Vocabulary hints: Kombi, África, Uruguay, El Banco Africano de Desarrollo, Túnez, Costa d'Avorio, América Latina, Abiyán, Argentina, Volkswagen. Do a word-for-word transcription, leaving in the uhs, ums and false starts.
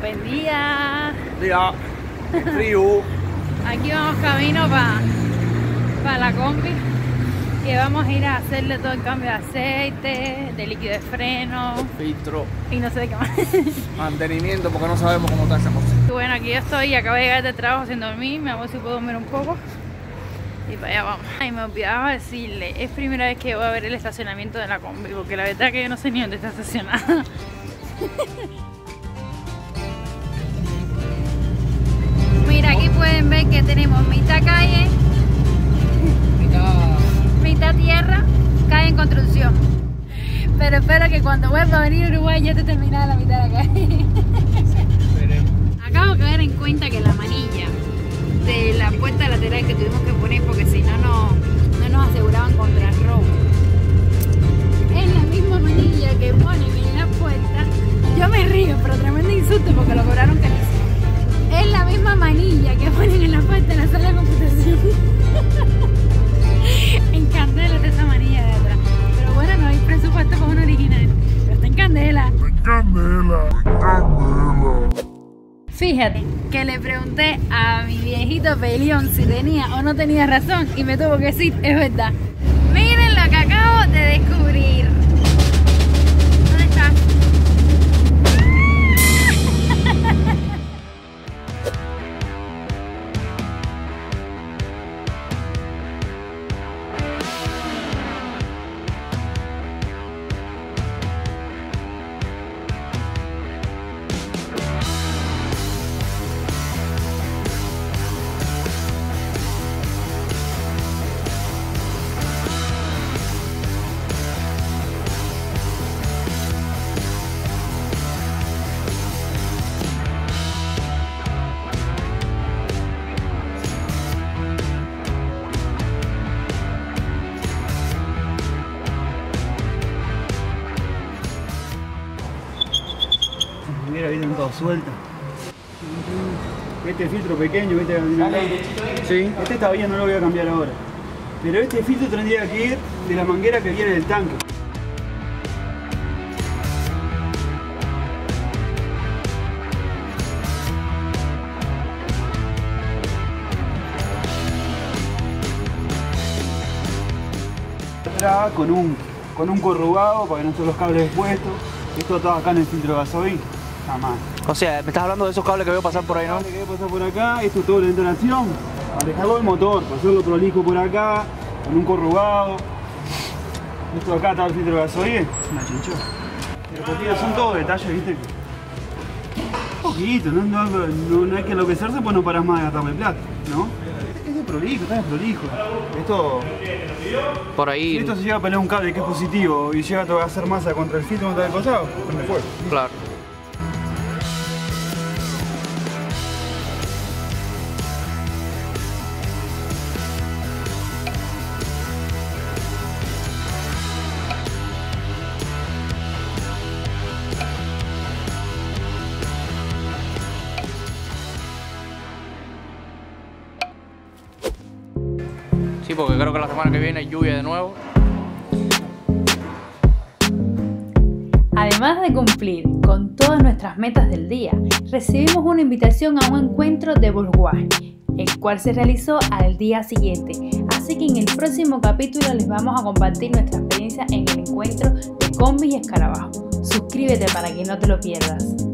Buen día. Buen día. Frío. Aquí vamos camino para pa la combi, que vamos a ir a hacerle todo el cambio de aceite, de líquido de freno, filtro y no sé de qué más. Mantenimiento, porque no sabemos cómo está esa cosa. Bueno, aquí yo estoy, acabo de llegar de trabajo sin dormir, me voy a ver si puedo dormir un poco y para allá vamos. Ay, me olvidaba decirle, es primera vez que voy a ver el estacionamiento de la combi, porque la verdad es que yo no sé ni dónde está estacionada. Mira, aquí pueden ver que tenemos mitad calle, mitad tierra, calle en construcción. Pero espero que cuando vuelva a venir a Uruguay ya esté terminada la mitad de la calle. Acabo de caer en cuenta que la manilla de la puerta lateral que tuvimos que poner porque si no, no, no nos aseguraban contra el robo. Es la misma manilla que ponen en la puerta. Yo me río, pero tremendo insulto porque lo cobraron carísimo. Es la misma manilla que ponen en la puerta de la sala de computación. En candela de esa manilla de atrás. Pero bueno, no hay presupuesto para un original. Pero está en candela. En candela, en candela. Fíjate que le pregunté a mi viejito pelión si tenía o no tenía razón y me tuvo que decir, es verdad. Miren lo que acabo de descubrir. ¿Dónde estás? Mira, vienen todos sueltos. Este filtro pequeño, ¿viste? Sí. Este está bien, no lo voy a cambiar ahora. Pero este filtro tendría que ir de la manguera que viene del tanque. Atrás con un, con un corrugado para que no estén los cables expuestos. Esto está acá en el filtro de gasoil. Jamás. O sea, me estás hablando de esos cables que veo pasar por ahí, ¿no? Que veo pasar por acá, esto es todo la entonación, alejado del motor, pasarlo prolijo por acá, con un corrugado. Esto acá está el filtro de gasoil, una chinchona. Pero son todos detalles, ¿viste? Un poquito, no, no, no, no hay que enloquecerse pues no paras más de gastarme el plato, ¿no? Es de prolijo, está de prolijo. Esto... Por ahí... Si esto se llega a poner un cable que es positivo y llega a hacer masa contra el filtro, no está del costado, prende fuego. Claro. Sí, porque creo que la semana que viene hay lluvia de nuevo. Además de cumplir con todas nuestras metas del día, recibimos una invitación a un encuentro de Volkswagen, el cual se realizó al día siguiente. Así que en el próximo capítulo les vamos a compartir nuestra experiencia en el encuentro de Kombi y Escarabajo. Suscríbete para que no te lo pierdas.